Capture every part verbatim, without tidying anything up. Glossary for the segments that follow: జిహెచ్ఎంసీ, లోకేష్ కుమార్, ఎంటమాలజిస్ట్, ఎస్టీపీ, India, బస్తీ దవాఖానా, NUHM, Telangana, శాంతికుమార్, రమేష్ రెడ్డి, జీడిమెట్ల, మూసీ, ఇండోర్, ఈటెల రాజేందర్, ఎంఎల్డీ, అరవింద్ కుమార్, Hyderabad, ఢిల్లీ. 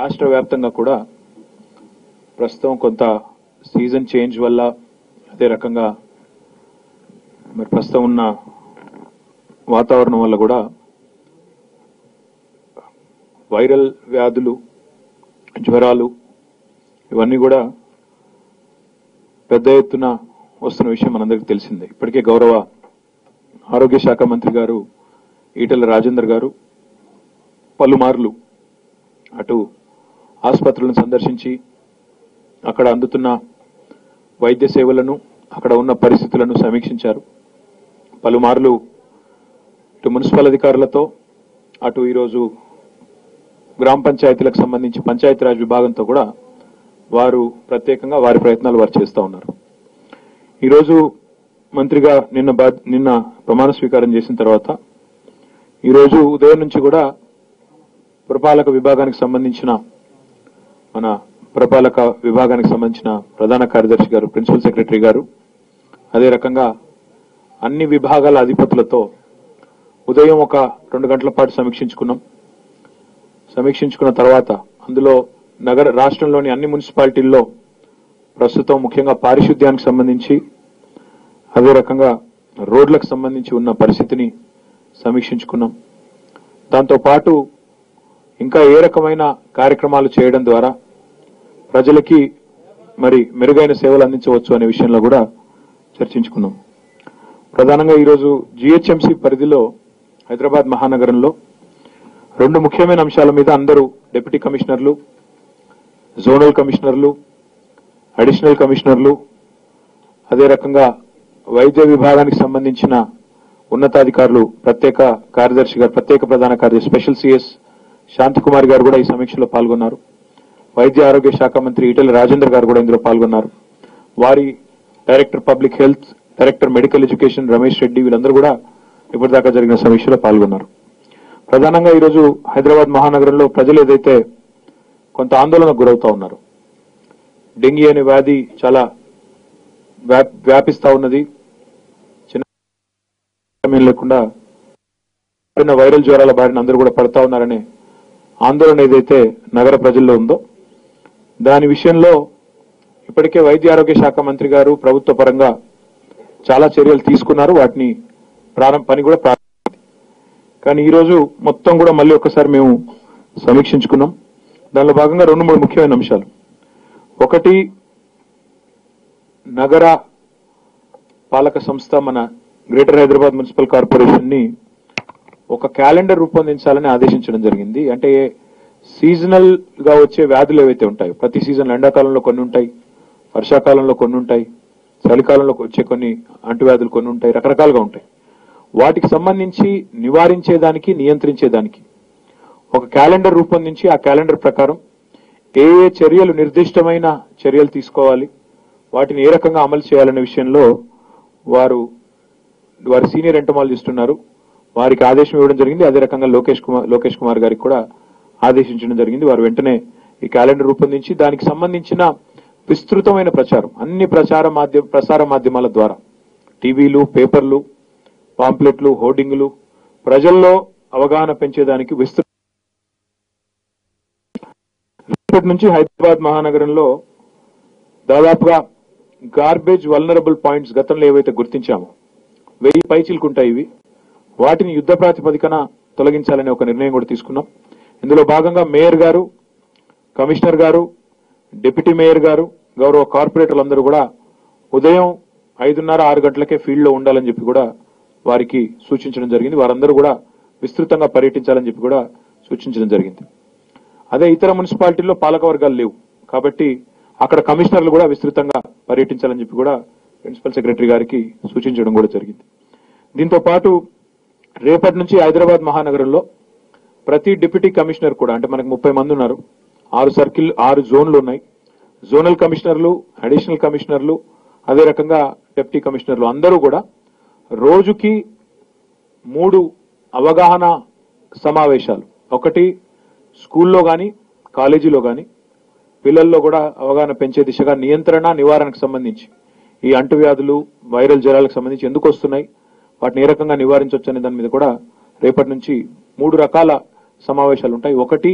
రాష్ట్ర వ్యాప్తంగా కూడా ప్రస్తుతం కొంత సీజన్ చేంజ్ వల్ల అదే రకంగా మరి ప్రస్తుతం ఉన్న వాతావరణం వల్ల కూడా వైరల్ వ్యాధులు జ్వరాలు ఇవన్నీ కూడా పెద్ద ఎత్తున వస్తున్న విషయం మనందరికీ తెలిసిందే. ఇప్పటికే గౌరవ ఆరోగ్య శాఖ మంత్రి గారు ఈటెల రాజేందర్ గారు పలుమార్లు అటు ఆసుపత్రులను సందర్శించి అక్కడ అందుతున్న వైద్య సేవలను అక్కడ ఉన్న పరిస్థితులను సమీక్షించారు. పలుమార్లు ఇటు మున్సిపల్ అధికారులతో అటు ఈరోజు గ్రామ పంచాయతీలకు సంబంధించి పంచాయతీరాజ్ విభాగంతో కూడా వారు ప్రత్యేకంగా వారి ప్రయత్నాలు వారు చేస్తూ ఉన్నారు. ఈరోజు మంత్రిగా నిన్న బా నిన్న ప్రమాణ స్వీకారం చేసిన తర్వాత ఈరోజు ఉదయం నుంచి కూడా పురపాలక విభాగానికి సంబంధించిన మన పురపాలక విభాగానికి సంబంధించిన ప్రధాన కార్యదర్శి గారు ప్రిన్సిపల్ సెక్రటరీ గారు అదే రకంగా అన్ని విభాగాల అధిపతులతో ఉదయం ఒక రెండు గంటల పాటు సమీక్షించుకున్నాం. సమీక్షించుకున్న తర్వాత అందులో నగర రాష్ట్రంలోని అన్ని మున్సిపాలిటీల్లో ప్రస్తుతం ముఖ్యంగా పారిశుద్ధ్యానికి సంబంధించి అదే రకంగా రోడ్లకు సంబంధించి ఉన్న పరిస్థితిని సమీక్షించుకున్నాం. దాంతోపాటు ఇంకా ఏ రకమైన కార్యక్రమాలు చేయడం ద్వారా ప్రజలకి మరి మెరుగైన సేవలు అందించవచ్చు అనే విషయంలో కూడా చర్చించుకున్నాం. ప్రధానంగా ఈరోజు జిహెచ్ఎంసీ పరిధిలో హైదరాబాద్ మహానగరంలో రెండు ముఖ్యమైన అంశాల మీద అందరూ డిప్యూటీ కమిషనర్లు, జోనల్ కమిషనర్లు, అడిషనల్ కమిషనర్లు అదే రకంగా వైద్య విభాగానికి సంబంధించిన ఉన్నతాధికారులు ప్రత్యేక కార్యదర్శి గారు ప్రత్యేక ప్రధాన కార్యదర్శి స్పెషల్ సిఎస్ శాంతికుమార్ గారు కూడా ఈ సమీక్షలో పాల్గొన్నారు. వైద్య ఆరోగ్య శాఖ మంత్రి ఈటెల రాజేందర్ గారు కూడా ఇందులో పాల్గొన్నారు. వారి director public health, director medical education రమేష్ రెడ్డి వీళ్ళందరూ కూడా ఇప్పటిదాకా జరిగిన సమీక్షలో పాల్గొన్నారు. ప్రధానంగా ఈరోజు హైదరాబాద్ మహానగరంలో ప్రజలు ఏదైతే కొంత ఆందోళనకు గురవుతా ఉన్నారు, డెంగీ అనే వ్యాధి చాలా వ్యాపిస్తూ ఉన్నది. చిన్న లేకుండా వైరల్ జ్వరాల బారిన అందరూ కూడా పడతా ఉన్నారనే ఆందోళన ఏదైతే నగర ప్రజల్లో ఉందో దాని విషయంలో ఇప్పటికే వైద్య ఆరోగ్య శాఖ మంత్రి గారు ప్రభుత్వ పరంగా చాలా చర్యలు తీసుకున్నారు. వాటిని ప్రారంభ పని కూడా ప్రారంభమైంది. కానీ ఈరోజు మొత్తం కూడా మళ్ళీ ఒక్కసారి మేము సమీక్షించుకున్నాం. దానిలో భాగంగా రెండు మూడు ముఖ్యమైన అంశాలు. ఒకటి, నగర పాలక సంస్థ మన గ్రేటర్ హైదరాబాద్ మున్సిపల్ కార్పొరేషన్ని ఒక క్యాలెండర్ రూపొందించాలని ఆదేశించడం జరిగింది. అంటే సీజనల్ గా వచ్చే వ్యాధులు ఏవైతే ఉంటాయో ప్రతి సీజన్ ఎండాకాలంలో కొన్ని ఉంటాయి, వర్షాకాలంలో కొన్ని ఉంటాయి, చలికాలంలో వచ్చే కొన్ని అంటువ్యాధులు కొన్ని ఉంటాయి, రకరకాలుగా ఉంటాయి. వాటికి సంబంధించి నివారించేదానికి నియంత్రించేదానికి ఒక క్యాలెండర్ రూపొందించి ఆ క్యాలెండర్ ప్రకారం ఏ ఏ చర్యలు నిర్దిష్టమైన చర్యలు తీసుకోవాలి, వాటిని ఏ రకంగా అమలు చేయాలనే విషయంలో వారు వారి సీనియర్ ఎంటమాలజిస్ట్ ఉన్నారు, వారికి ఆదేశం ఇవ్వడం జరిగింది. అదే రకంగా లోకేష్ కుమార్ లోకేష్ కుమార్ గారికి కూడా ఆదేశించడం జరిగింది. వారు వెంటనే ఈ క్యాలెండర్ రూపొందించి దానికి సంబంధించిన విస్తృతమైన ప్రచారం అన్ని ప్రచార మాధ్యమ ప్రసార మాధ్యమాల ద్వారా టీవీలు, పేపర్లు, పాంప్లెట్లు, హోర్డింగులు ప్రజల్లో అవగాహన పెంచేదానికి విస్తృత రేపటి నుంచి హైదరాబాద్ మహానగరంలో దాదాపుగా గార్బేజ్ వల్నరబుల్ పాయింట్స్ గతంలో ఏవైతే గుర్తించామో వెయ్యి పైచిలుకుంటాయి ఇవి, వాటిని యుద్ధ ప్రాతిపదికన తొలగించాలనే ఒక నిర్ణయం కూడా తీసుకున్నాం. ఇందులో భాగంగా మేయర్ గారు, కమిషనర్ గారు, డిప్యూటీ మేయర్ గారు, గౌరవ కార్పొరేటర్లందరూ కూడా ఉదయం ఐదున్నర ఆరు గంటలకే ఫీల్డ్లో ఉండాలని చెప్పి కూడా వారికి సూచించడం జరిగింది. వారందరూ కూడా విస్తృతంగా పర్యటించాలని చెప్పి కూడా సూచించడం జరిగింది. అదే ఇతర మున్సిపాలిటీల్లో పాలక వర్గాలు లేవు కాబట్టి అక్కడ కమిషనర్లు కూడా విస్తృతంగా పర్యటించాలని చెప్పి కూడా ప్రిన్సిపల్ సెక్రటరీ గారికి సూచించడం కూడా జరిగింది. దీంతో పాటు రేపటి నుంచి హైదరాబాద్ మహానగరంలో ప్రతి డిప్యూటీ కమిషనర్ కూడా, అంటే మనకు ముప్పై మంది ఉన్నారు, ఆరు సర్కిల్ ఆరు జోన్లు ఉన్నాయి, జోనల్ కమిషనర్లు, అడిషనల్ కమిషనర్లు అదే రకంగా డిప్యూటీ కమిషనర్లు అందరూ కూడా రోజుకి మూడు అవగాహన సమావేశాలు, ఒకటి స్కూల్లో కానీ కాలేజీలో కానీ పిల్లల్లో కూడా అవగాహన పెంచే దిశగా నియంత్రణ నివారణకు సంబంధించి ఈ అంటువ్యాధులు వైరల్ జ్వరాలకు సంబంధించి ఎందుకు వస్తున్నాయి, వాటిని ఏ రకంగా నివారించవచ్చు అనే దాని మీద కూడా రేపటి నుంచి మూడు రకాల సమావేశాలు ఉంటాయి. ఒకటి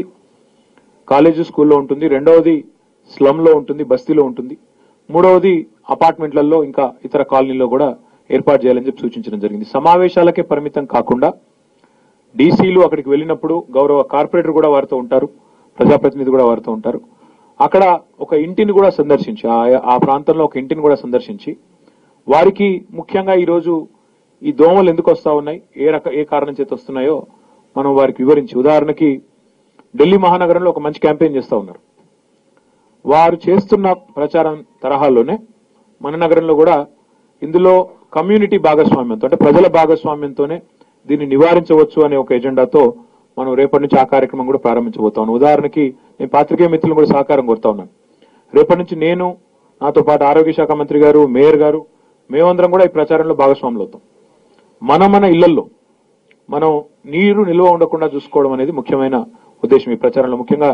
కాలేజ్ స్కూల్లో ఉంటుంది, రెండవది స్లమ్లో ఉంటుంది, బస్తీలో ఉంటుంది, మూడవది అపార్ట్మెంట్లలో ఇంకా ఇతర కాలనీలో కూడా ఏర్పాటు చేయాలని చెప్పి సూచించడం జరిగింది. సమావేశాలకే పరిమితం కాకుండా డీసీలు అక్కడికి వెళ్ళినప్పుడు గౌరవ కార్పొరేటర్ కూడా వారితో ఉంటారు, ప్రజాప్రతినిధి కూడా వారితో ఉంటారు. అక్కడ ఒక ఇంటిని కూడా సందర్శించి ఆ ప్రాంతంలో ఒక ఇంటిని కూడా సందర్శించి వారికి ముఖ్యంగా ఈరోజు ఈ దోమలు ఎందుకు వస్తూ ఉన్నాయి, ఏ రక ఏ కారణం చేత వస్తున్నాయో మనం వారికి వివరించి, ఉదాహరణకి ఢిల్లీ మహానగరంలో ఒక మంచి క్యాంపెయిన్ చేస్తూ ఉన్నారు. వారు చేస్తున్న ప్రచారం తరహాలోనే మన నగరంలో కూడా ఇందులో కమ్యూనిటీ భాగస్వామ్యంతో అంటే ప్రజల భాగస్వామ్యంతోనే దీన్ని నివారించవచ్చు అనే ఒక ఎజెండాతో మనం రేపటి నుంచి ఆ కార్యక్రమం కూడా ప్రారంభించబోతాను. ఉదాహరణకి నేను పాత్రికేయ మిత్రులను కూడా సహకారం కోరుతా ఉన్నాను. రేపటి నుంచి నేను, నాతో పాటు ఆరోగ్య శాఖ మంత్రి గారు, మేయర్ గారు, మేమందరం కూడా ఈ ప్రచారంలో భాగస్వాములు అవుతాం. మన మన ఇళ్లలో మనం నీరు నిల్వ ఉండకుండా చూసుకోవడం అనేది ముఖ్యమైన ఉద్దేశం ఈ ప్రచారంలో. ముఖ్యంగా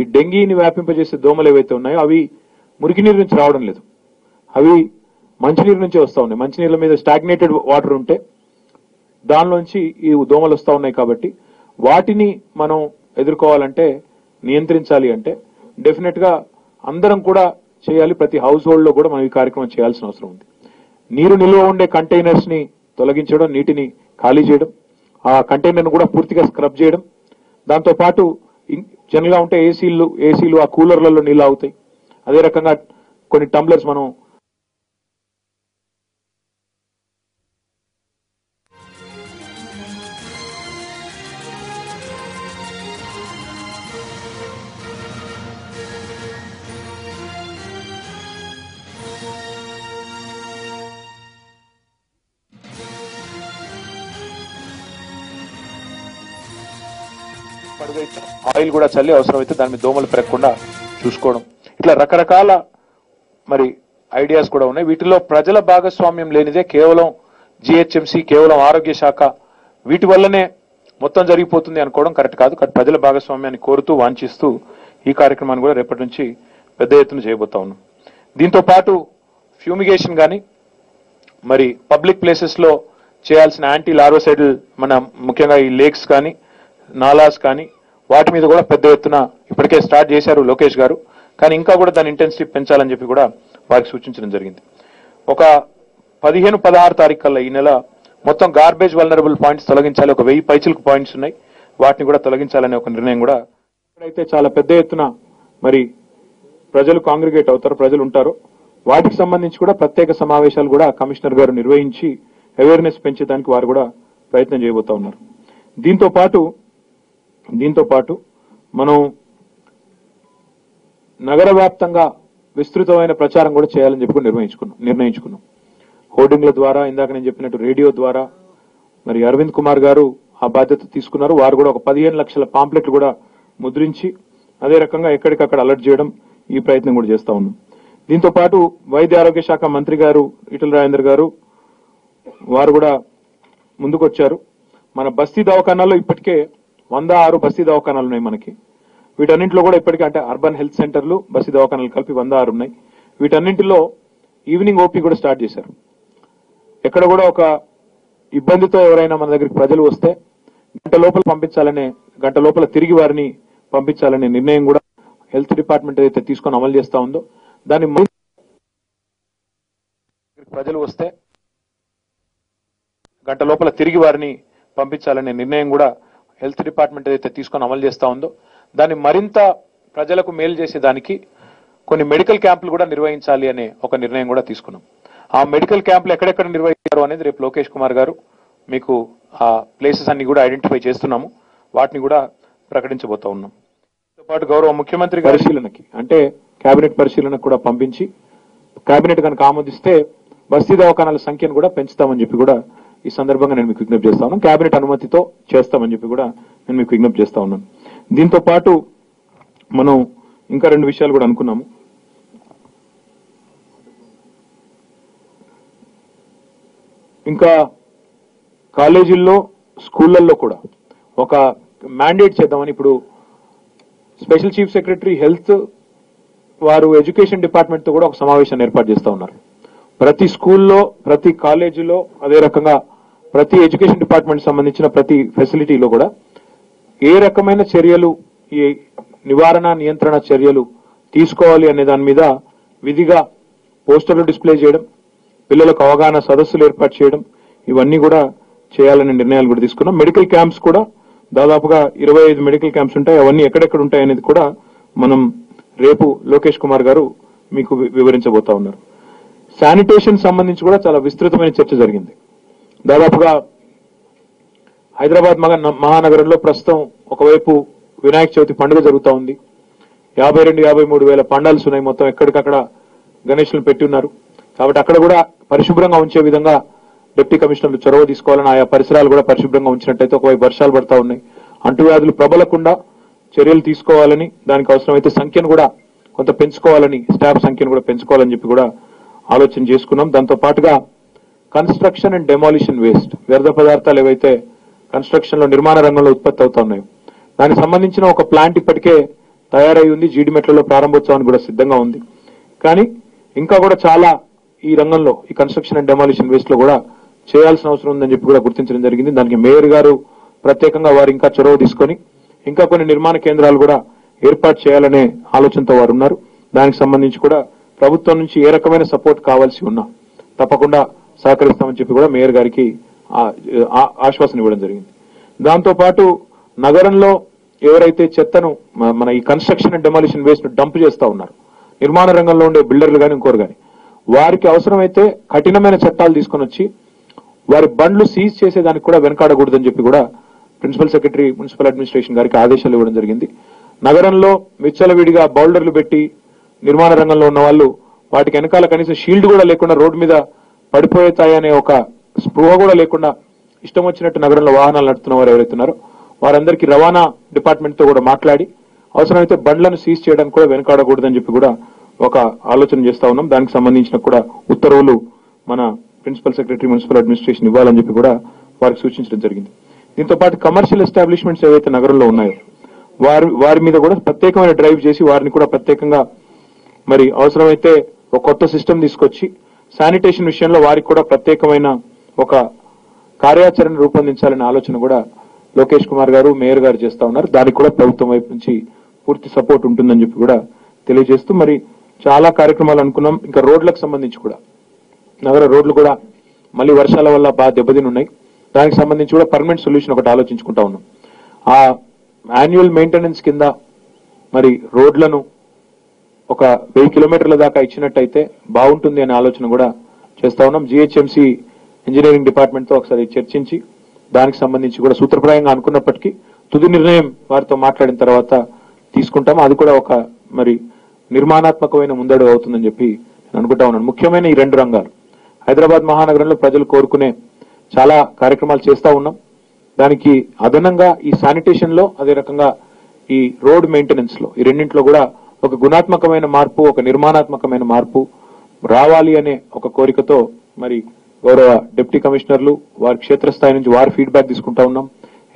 ఈ డెంగీని వ్యాపింపజేసే దోమలు ఏవైతే ఉన్నాయో అవి మురికి నీరు నుంచి రావడం లేదు, అవి మంచినీరు నుంచే వస్తూ ఉన్నాయి. మంచినీళ్ళ మీద స్టాగ్నేటెడ్ వాటర్ ఉంటే దానిలోంచి ఈ దోమలు వస్తూ ఉన్నాయి. కాబట్టి వాటిని మనం ఎదుర్కోవాలంటే, నియంత్రించాలి అంటే డెఫినెట్గా అందరం కూడా చేయాలి. ప్రతి హౌస్ హోల్డ్లో కూడా మనం ఈ కార్యక్రమం చేయాల్సిన అవసరం ఉంది. నీరు నిల్వ ఉండే కంటైనర్స్ని తొలగించడం, నీటిని ఖాళీ చేయడం, ఆ కంటైనర్ను కూడా పూర్తిగా స్క్రబ్ చేయడం, దాంతోపాటు జనరల్గా ఉంటే ఏసీలు ఏసీలు ఆ కూలర్లలో నీళ్ళు అవుతాయి. అదే రకంగా కొన్ని టంబ్లర్స్ మనం ఆయిల్ కూడా చల్లి అవసరమైతే దాని మీద దోమలు పెరగకుండా చూసుకోవడం, ఇట్లా రకరకాల మరి ఐడియాస్ కూడా ఉన్నాయి. వీటిలో ప్రజల భాగస్వామ్యం లేనిదే కేవలం జిహెచ్ఎంసీ, కేవలం ఆరోగ్య శాఖ వీటి వల్లనే మొత్తం జరిగిపోతుంది అనుకోవడం కరెక్ట్ కాదు. ప్రజల భాగస్వామ్యాన్ని కోరుతూ వాంఛిస్తూ ఈ కార్యక్రమాన్ని కూడా రేపటి నుంచి పెద్ద ఎత్తున చేయబోతా ఉన్నాం. దీంతో పాటు ఫ్యూమిగేషన్ కానీ, మరి పబ్లిక్ ప్లేసెస్లో చేయాల్సిన యాంటీ లార్వసైడల్, మన ముఖ్యంగా ఈ లేక్స్ కానీ నాలాస్ కానీ వాటి మీద కూడా పెద్ద ఎత్తున ఇప్పటికే స్టార్ట్ చేశారు లోకేష్ గారు, కానీ ఇంకా కూడా దాని ఇంటెన్సిటీ పెంచాలని చెప్పి కూడా వారికి సూచించడం జరిగింది. ఒక పదిహేను పదహారు తారీఖు కల్లా ఈ నెల మొత్తం గార్బేజ్ వల్నరబుల్ పాయింట్స్ తొలగించాలి. ఒక వెయ్యి పైచిలకు పాయింట్స్ ఉన్నాయి, వాటిని కూడా తొలగించాలనే ఒక నిర్ణయం కూడా. ఎక్కడైతే చాలా పెద్ద ఎత్తున మరి ప్రజలు కాంగ్రిగేట్ అవుతారు, ప్రజలు ఉంటారు, వాటికి సంబంధించి కూడా ప్రత్యేక సమావేశాలు కూడా కమిషనర్ గారు నిర్వహించి అవేర్నెస్ పెంచేదానికి వారు కూడా ప్రయత్నం చేయబోతా ఉన్నారు. దీంతో పాటు దీంతో పాటు మనం నగర వ్యాప్తంగా విస్తృతమైన ప్రచారం కూడా చేయాలని చెప్పి నిర్ణయించుకున్నాం నిర్ణయించుకున్నాం హోర్డింగ్ల ద్వారా, ఇందాక నేను చెప్పినట్టు రేడియో ద్వారా. మరి అరవింద్ కుమార్ గారు ఆ బాధ్యత తీసుకున్నారు. వారు కూడా ఒక పదిహేను లక్షల పాంప్లెట్లు కూడా ముద్రించి అదే రకంగా ఎక్కడికక్కడ అలర్ట్ చేయడం ఈ ప్రయత్నం కూడా చేస్తా ఉన్నాం. దీంతో పాటు వైద్య ఆరోగ్య శాఖ మంత్రి గారు ఈటల రాజేందర్ గారు వారు కూడా ముందుకొచ్చారు. మన బస్తీ దవాఖానాల్లో ఇప్పటికే వంద ఆరు బస్తీ దవాఖానాలు ఉన్నాయి మనకి. వీటన్నింటిలో కూడా ఇప్పటికే అంటే అర్బన్ హెల్త్ సెంటర్లు, బస్తీ దవాఖానాలు కలిపి వంద ఆరు ఉన్నాయి. వీటన్నింటిలో ఈవినింగ్ ఓపీ కూడా స్టార్ట్ చేశారు. ఎక్కడ కూడా ఒక ఇబ్బందితో ఎవరైనా మన దగ్గరికి ప్రజలు వస్తే గంట లోపల పంపించాలనే గంట లోపల తిరిగి వారిని పంపించాలనే నిర్ణయం కూడా హెల్త్ డిపార్ట్మెంట్ ఏదైతే తీసుకొని అమలు చేస్తా ఉందో దాన్ని ప్రజలు వస్తే గంట లోపల తిరిగి వారిని పంపించాలనే నిర్ణయం కూడా హెల్త్ డిపార్ట్మెంట్ ఏదైతే తీసుకొని అమలు చేస్తూ ఉందో దాన్ని మరింత ప్రజలకు మేలు చేసేదానికి కొన్ని మెడికల్ క్యాంపులు కూడా నిర్వహించాలి అనే ఒక నిర్ణయం కూడా తీసుకున్నాం. ఆ మెడికల్ క్యాంపులు ఎక్కడెక్కడ నిర్వహించారు అనేది రేపు లోకేష్ కుమార్ గారు మీకు ఆ ప్లేసెస్ అన్ని కూడా ఐడెంటిఫై చేస్తున్నాము, వాటిని కూడా ప్రకటించబోతా ఉన్నాం. దాంతో పాటు గౌరవ ముఖ్యమంత్రి పరిశీలనకి అంటే కేబినెట్ పరిశీలనకు కూడా పంపించి కేబినెట్ కనుక ఆమోదిస్తే బస్తీ దవాఖానాల సంఖ్యను కూడా పెంచుతామని చెప్పి కూడా ఈ సందర్భంగా నేను మీకు విజ్ఞప్తి చేస్తా ఉన్నాను. కేబినెట్ అనుమతితో చేస్తామని చెప్పి కూడా నేను మీకు విజ్ఞప్తి చేస్తా ఉన్నాను. దీంతో పాటు మనం ఇంకా రెండు విషయాలు కూడా అనుకున్నాము. ఇంకా కాలేజీల్లో స్కూళ్ళల్లో కూడా ఒక మ్యాండేట్ చేద్దామని ఇప్పుడు స్పెషల్ చీఫ్ సెక్రటరీ హెల్త్ వారు ఎడ్యుకేషన్ డిపార్ట్మెంట్తో కూడా ఒక సమావేశాన్ని ఏర్పాటు చేస్తూ ఉన్నారు. ప్రతి స్కూల్లో, ప్రతి కాలేజీలో, అదే రకంగా ప్రతి ఎడ్యుకేషన్ డిపార్ట్మెంట్ సంబంధించిన ప్రతి ఫెసిలిటీలో కూడా ఏ రకమైన చర్యలు ఈ నివారణ నియంత్రణ చర్యలు తీసుకోవాలి అనే దాని మీద విధిగా పోస్టర్లు డిస్ప్లే చేయడం, పిల్లలకు అవగాహన సదస్సులు ఏర్పాటు చేయడం, ఇవన్నీ కూడా చేయాలనే నిర్ణయాలు కూడా తీసుకున్నాం. మెడికల్ క్యాంప్స్ కూడా దాదాపుగా ఇరవై ఐదు మెడికల్ క్యాంప్స్ ఉంటాయి. అవన్నీ ఎక్కడెక్కడ ఉంటాయి అనేది కూడా మనం రేపు లోకేష్ కుమార్ గారు మీకు వివరించబోతా ఉన్నారు. శానిటేషన్ సంబంధించి కూడా చాలా విస్తృతమైన చర్చ జరిగింది. దాదాపుగా హైదరాబాద్ మహా మహానగరంలో ప్రస్తుతం ఒకవైపు వినాయక చవితి పండుగ జరుగుతూ ఉంది. యాభై రెండు యాభై మూడు వేల పండాల్స్ ఉన్నాయి. మొత్తం ఎక్కడికక్కడ గణేష్లను పెట్టి ఉన్నారు. కాబట్టి అక్కడ కూడా పరిశుభ్రంగా ఉంచే విధంగా డిప్యూటీ కమిషనర్లు చొరవ తీసుకోవాలని, ఆయా పరిసరాలు కూడా పరిశుభ్రంగా ఉంచినట్టయితే ఒకవైపు వర్షాలు పడతా ఉన్నాయి, అంటువ్యాధులు ప్రబలకుండా చర్యలు తీసుకోవాలని, దానికి అవసరమైతే సంఖ్యను కూడా కొంత పెంచుకోవాలని, స్టాఫ్ సంఖ్యను కూడా పెంచుకోవాలని చెప్పి కూడా ఆలోచన చేసుకున్నాం. దాంతో పాటుగా కన్స్ట్రక్షన్ అండ్ డెమాలిషన్ వేస్ట్, వ్యర్థ పదార్థాలు ఏవైతే కన్స్ట్రక్షన్ లో నిర్మాణ రంగంలో ఉత్పత్తి అవుతా ఉన్నాయో దానికి సంబంధించిన ఒక ప్లాంట్ ఇప్పటికే తయారై ఉంది. జీడిమెట్లలో ప్రారంభోత్సవానికి కూడా సిద్ధంగా ఉంది. కానీ ఇంకా కూడా చాలా ఈ రంగంలో, ఈ కన్స్ట్రక్షన్ అండ్ డెమాలిషన్ వేస్ట్ లో కూడా చేయాల్సిన అవసరం ఉందని చెప్పి కూడా గుర్తించడం జరిగింది. దానికి మేయర్ గారు ప్రత్యేకంగా వారు ఇంకా చొరవ తీసుకొని ఇంకా కొన్ని నిర్మాణ కేంద్రాలు కూడా ఏర్పాటు చేయాలనే ఆలోచనతో వారు ఉన్నారు. దానికి సంబంధించి కూడా ప్రభుత్వం నుంచి ఏ రకమైన సపోర్ట్ కావాల్సి ఉన్నా తప్పకుండా సహకరిస్తామని చెప్పి కూడా మేయర్ గారికి ఆశ్వాసన ఇవ్వడం జరిగింది. దాంతోపాటు నగరంలో ఎవరైతే చెత్తను, మన ఈ construction and demolition waste dump చేస్తూ ఉన్నారు, నిర్మాణ రంగంలో ఉండే బిల్డర్లు కానీ ఇంకోరు కానీ, వారికి అవసరమైతే కఠినమైన చట్టాలు తీసుకొని వచ్చి వారి బండ్లు సీజ్ చేసేదానికి కూడా వెనకాడకూడదని చెప్పి కూడా ప్రిన్సిపల్ సెక్రటరీ మున్సిపల్ అడ్మినిస్ట్రేషన్ గారికి ఆదేశాలు ఇవ్వడం జరిగింది. నగరంలో విచ్చలవిడిగా బౌల్డర్లు పెట్టి నిర్మాణ రంగంలో ఉన్న వాళ్ళు వాటికి వెనకాల కనీసం షీల్డ్ కూడా లేకుండా రోడ్డు మీద పడిపోతాయనే ఒక స్పృహ కూడా లేకుండా ఇష్టం వచ్చినట్టు నగరంలో వాహనాలు నడుపుతున్న వారు ఎవరైతున్నారో వారందరికీ రవాణా డిపార్ట్మెంట్తో కూడా మాట్లాడి అవసరమైతే బండ్లను సీజ్ చేయడానికి కూడా వెనకాడకూడదని చెప్పి కూడా ఒక ఆలోచన చేస్తా ఉన్నాం. దానికి సంబంధించిన కూడా ఉత్తర్వులు మన ప్రిన్సిపల్ సెక్రటరీ మున్సిపల్ అడ్మినిస్ట్రేషన్ ఇవ్వాలని చెప్పి కూడా వారికి సూచించడం జరిగింది. దీంతో పాటు కమర్షియల్ ఎస్టాబ్లిష్మెంట్స్ ఏవైతే నగరంలో ఉన్నాయో వారి వారి మీద కూడా ప్రత్యేకమైన డ్రైవ్ చేసి వారిని కూడా ప్రత్యేకంగా మరి అవసరమైతే ఒక కొత్త సిస్టమ్ తీసుకొచ్చి శానిటేషన్ విషయంలో వారికి కూడా ప్రత్యేకమైన ఒక కార్యాచరణ రూపొందించాలనే ఆలోచన కూడా లోకేష్ కుమార్ గారు మేయర్ గారు చేస్తా ఉన్నారు. దానికి కూడా ప్రభుత్వం వైపు నుంచి పూర్తి సపోర్ట్ ఉంటుందని చెప్పి కూడా తెలియజేస్తూ మరి చాలా కార్యక్రమాలు అనుకున్నాం. ఇంకా రోడ్లకు సంబంధించి కూడా నగర రోడ్లు కూడా మళ్ళీ వర్షాల వల్ల బాగా దెబ్బతిని ఉన్నాయి. దానికి సంబంధించి కూడా పర్మనెంట్ సొల్యూషన్ ఒకటి ఆలోచించుకుంటా ఉన్నాం. ఆ యాన్యువల్ మెయింటెనెన్స్ కింద మరి రోడ్లను ఒక వెయ్యి కిలోమీటర్ల దాకా ఇచ్చినట్టయితే బాగుంటుంది అనే ఆలోచన కూడా చేస్తా ఉన్నాం. జిహెచ్ఎంసీ ఇంజనీరింగ్ డిపార్ట్మెంట్తో ఒకసారి చర్చించి దానికి సంబంధించి కూడా సూత్రప్రాయంగా అనుకున్నప్పటికీ తుది నిర్ణయం వారితో మాట్లాడిన తర్వాత తీసుకుంటాం. అది కూడా ఒక మరి నిర్మాణాత్మకమైన ముందడుగు అవుతుందని చెప్పి నేను అనుకుంటా ఉన్నాను. ముఖ్యమైన ఈ రెండు రంగాలు హైదరాబాద్ మహానగరంలో ప్రజలు కోరుకునే చాలా కార్యక్రమాలు చేస్తూ ఉన్నాం. దానికి అదనంగా ఈ శానిటేషన్లో, అదే రకంగా ఈ రోడ్ మెయింటెనెన్స్లో, ఈ రెండింటిలో కూడా ఒక గుణాత్మకమైన మార్పు, ఒక నిర్మాణాత్మకమైన మార్పు రావాలి అనే ఒక కోరికతో మరి గౌరవ డిప్యూటీ కమిషనర్లు వారి క్షేత్రస్థాయి నుంచి వారి ఫీడ్బ్యాక్ తీసుకుంటా ఉన్నాం,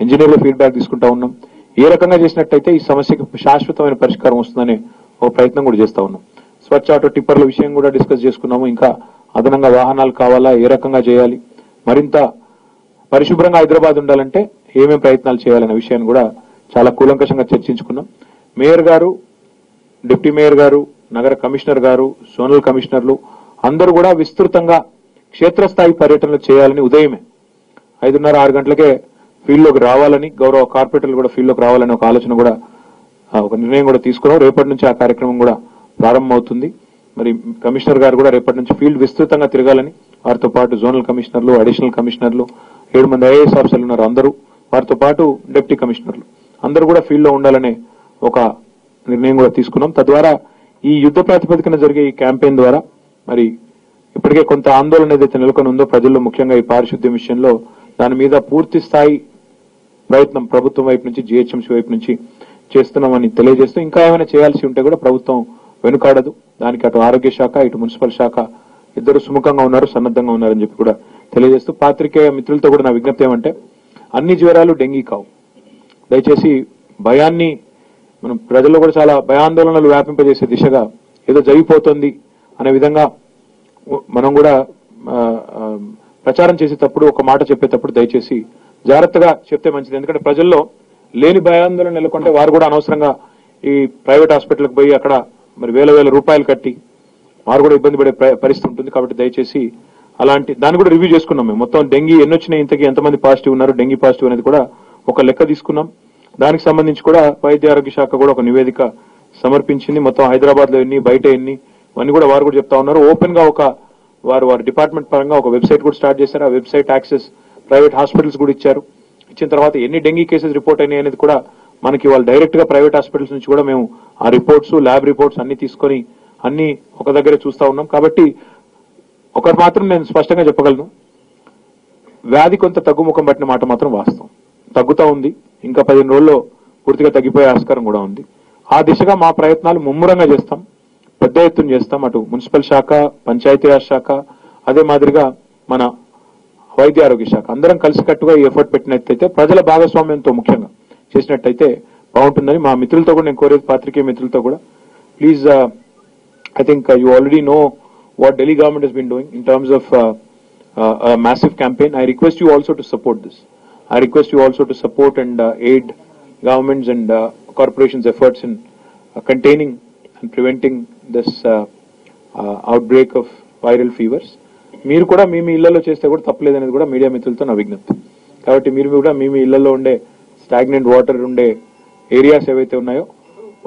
ఇంజనీర్లు ఫీడ్బ్యాక్ తీసుకుంటా ఉన్నాం. ఏ రకంగా చేసినట్టయితే ఈ సమస్యకు శాశ్వతమైన పరిష్కారం వస్తుందనే ఒక ప్రయత్నం కూడా చేస్తా ఉన్నాం. స్వచ్ఛ ఆటో టిప్పర్ల విషయం కూడా డిస్కస్ చేసుకున్నాము. ఇంకా అదనంగా వాహనాలు కావాలా, ఏ రకంగా చేయాలి, మరింత పరిశుభ్రంగా హైదరాబాద్ ఉండాలంటే ఏమేమి ప్రయత్నాలు చేయాలనే విషయాన్ని కూడా చాలా కూలంకషంగా చర్చించుకున్నాం. మేయర్ గారు, డిప్యూటీ మేయర్ గారు, నగర కమిషనర్ గారు, జోనల్ కమిషనర్లు అందరూ కూడా విస్తృతంగా క్షేత్రస్థాయి పర్యటనలు చేయాలని, ఉదయమే ఐదున్నర ఆరు గంటలకే ఫీల్డ్లోకి రావాలని, గౌరవ కార్పొరేటర్లు కూడా ఫీల్డ్లోకి రావాలని ఒక ఆలోచన కూడా, ఒక నిర్ణయం కూడా తీసుకున్నాం. రేపటి నుంచి ఆ కార్యక్రమం కూడా ప్రారంభమవుతుంది. మరి కమిషనర్ గారు కూడా రేపటి నుంచి ఫీల్డ్ విస్తృతంగా తిరగాలని, వారితో పాటు జోనల్ కమిషనర్లు, అడిషనల్ కమిషనర్లు, ఏడు మంది ఐఏఎస్ ఆఫీసర్లు ఉన్నారు, అందరూ వారితో పాటు డిప్యూటీ కమిషనర్లు అందరూ కూడా ఫీల్డ్లో ఉండాలనే ఒక నిర్ణయం కూడా తీసుకున్నాం. తద్వారా ఈ యుద్ధ ప్రాతిపదికన జరిగే ఈ క్యాంపెయిన్ ద్వారా మరి ఇప్పటికే కొంత ఆందోళన ఏదైతే నెలకొని ఉందో ప్రజల్లో, ముఖ్యంగా ఈ పారిశుద్ధ్యం విషయంలో, దాని మీద పూర్తి స్థాయి ప్రయత్నం ప్రభుత్వం వైపు నుంచి, జిహెచ్ఎంసీ వైపు నుంచి చేస్తున్నామని తెలియజేస్తూ ఇంకా ఏమైనా చేయాల్సి ఉంటే కూడా ప్రభుత్వం వెనుకాడదు. దానికి అటు ఆరోగ్య శాఖ, ఇటు మున్సిపల్ శాఖ ఇద్దరు సుముఖంగా ఉన్నారు, సన్నద్ధంగా ఉన్నారని చెప్పి కూడా తెలియజేస్తూ పాత్రికేయ మిత్రులతో కూడా నా విజ్ఞప్తి ఏమంటే అన్ని జ్వరాలు డెంగీ కావు. దయచేసి భయాన్ని మనం ప్రజల్లో కూడా చాలా భయాందోళనలు వ్యాపింపజేసే దిశగా ఏదో జరిగిపోతుంది అనే విధంగా మనం కూడా ప్రచారం చేసేటప్పుడు, ఒక మాట చెప్పేటప్పుడు దయచేసి జాగ్రత్తగా చెప్తే మంచిది. ఎందుకంటే ప్రజల్లో లేని భయాందోళన నెలకొంటే వారు కూడా అనవసరంగా ప్రైవేట్ హాస్పిటల్కి పోయి అక్కడ మరి వేల వేల రూపాయలు కట్టి వారు కూడా ఇబ్బంది పడే పరిస్థితి ఉంటుంది. కాబట్టి దయచేసి అలాంటి దాన్ని కూడా రివ్యూ చేసుకున్నాం. మేము మొత్తం డెంగీ ఎన్ని వచ్చినాయి, ఇంతకీ ఎంతమంది పాజిటివ్ ఉన్నారు, డెంగీ పాజిటివ్ అనేది కూడా ఒక లెక్క తీసుకున్నాం. దానికి సంబంధించి కూడా వైద్య ఆరోగ్య శాఖ కూడా ఒక నివేదిక సమర్పించింది. మొత్తం హైదరాబాద్ లో ఎన్ని, బయట ఎన్ని, ఇవన్నీ కూడా వారు కూడా చెప్తా ఉన్నారు. ఓపెన్ గా ఒక వారు వారి డిపార్ట్మెంట్ పరంగా ఒక వెబ్సైట్ కూడా స్టార్ట్ చేశారు. ఆ వెబ్సైట్ యాక్సెస్ ప్రైవేట్ హాస్పిటల్స్ కూడా ఇచ్చారు. ఇచ్చిన తర్వాత ఎన్ని డెంగీ కేసెస్ రిపోర్ట్ అయినాయి అనేది కూడా మనకి వాళ్ళు డైరెక్ట్ గా ప్రైవేట్ హాస్పిటల్స్ నుంచి కూడా మేము ఆ రిపోర్ట్స్, ల్యాబ్ రిపోర్ట్స్ అన్ని తీసుకొని అన్ని ఒక దగ్గరే చూస్తా ఉన్నాం. కాబట్టి ఒకటి మాత్రం నేను స్పష్టంగా చెప్పగలను, వ్యాధి కొంత తగ్గుముఖం పట్టిన మాట మాత్రం వాస్తవం. తగ్గుతూ ఉంది, ఇంకా పదిహేను రోజుల్లో పూర్తిగా తగ్గిపోయే ఆస్కారం కూడా ఉంది. ఆ దిశగా మా ప్రయత్నాలు ముమ్మరంగా చేస్తాం, పెద్ద ఎత్తున చేస్తాం. అటు మున్సిపల్ శాఖ, పంచాయతీరాజ్ శాఖ, అదే మాదిరిగా మన వైద్య ఆరోగ్య శాఖ అందరం కలిసికట్టుగా ఈ ఎఫర్ట్ పెట్టినట్టయితే, ప్రజల భాగస్వామ్యంతో ముఖ్యంగా చేసినట్టయితే బాగుంటుందని మా మిత్రులతో కూడా నేను కోరేది, పాత్రికేయ మిత్రులతో కూడా, please I think you already know what ఢిల్లీ government has been doing in terms of massive campaign. I request you also to support this. I request you also to support and uh, aid governments and uh, corporations' efforts in uh, containing and preventing this uh, uh, outbreak of viral fevers. మీరు కూడా మీ మీ ఇళ్లలో చేస్తే కూడా తప్పలేదనేది కూడా media మిత్రులతో నా విజ్ఞప్తి. కాబట్టి మీరు కూడా మీ మీ ఇళ్లలో ఉండే స్టాగ్నెంట్ వాటర్ ఉండే ఏరియాస్ ఏవైతే ఉన్నాయో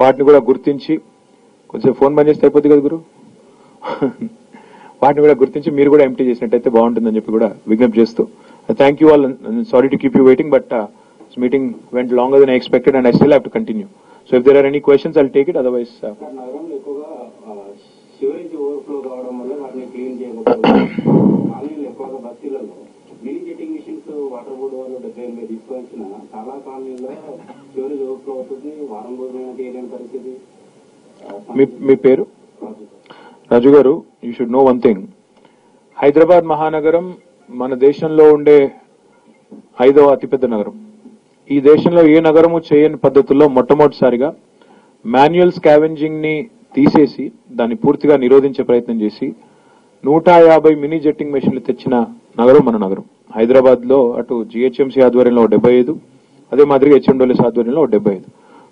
వాటిని కూడా గుర్తించి, కొంచెం ఫోన్ బంద్ చేస్తే అయిపోద్ది కదా గురు, వాటిని కూడా గుర్తించి మీరు కూడా ఎంటీ చేసినట్టయితే బాగుంటుందని చెప్పి కూడా విజ్ఞప్తి చేస్తూ, thank you all and sorry to keep you waiting, but uh, this meeting went longer than I expected and I still have to continue. So if there are any questions, I'll take it, otherwise... Uh, మీ పేరు రాజు గారు, you should know one thing. Hyderabad మహానగరం మన దేశంలో ఉండే ఐదవ అతిపెద్ద నగరం. ఈ దేశంలో ఏ నగరము చేయని పద్ధతుల్లో మొట్టమొదటిసారిగా మాన్యువల్ స్కావెంజింగ్ ని తీసేసి దాన్ని పూర్తిగా నిరోధించే ప్రయత్నం చేసి నూట యాభై మినీ జెట్టింగ్ మెషిన్లు తెచ్చిన నగరం మన నగరం. హైదరాబాద్ లో అటు జిహెచ్ఎంసీ ఆధ్వర్యంలో డెబ్బై ఐదు, అదే మాదిరిగా హెచ్ఎండోలెస్ ఆధ్వర్యంలో డెబ్బై ఐదు,